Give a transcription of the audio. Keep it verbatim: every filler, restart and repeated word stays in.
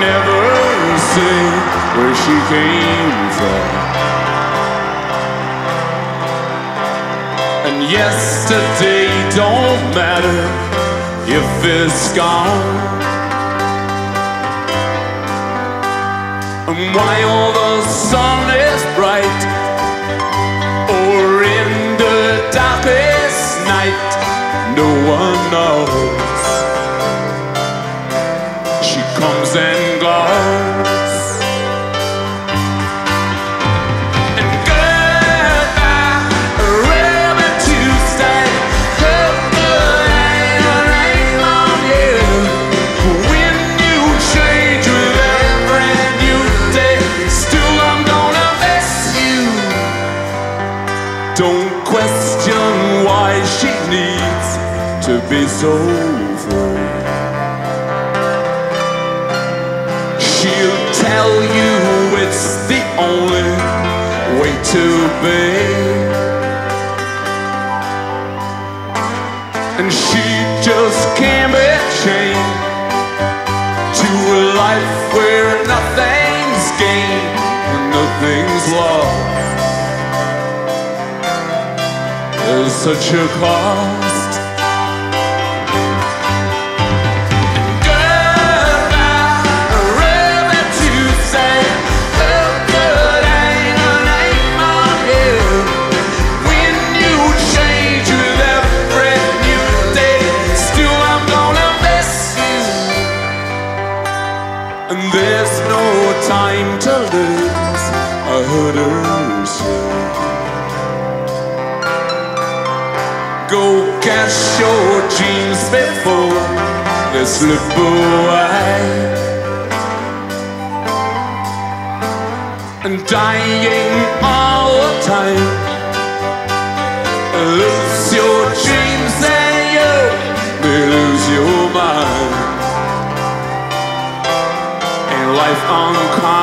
never see where she came from. And yesterday don't matter if it's gone. And while the sun is bright, or in the darkest night, no one knows. She comes and goes. And goodbye, River Tuesday. Goodbye, your name on you. When you change with every new day, still I'm gonna miss you. Don't question why she needs to be so full. She'll tell you it's the only way to be. And she just can't be chained to a life where nothing's gained and nothing's lost. There's such a cost. And there's no time to lose, I heard her say. Go catch your dreams before they slip away. And dying all the time, lose your dreams and you may lose your mind. Life on.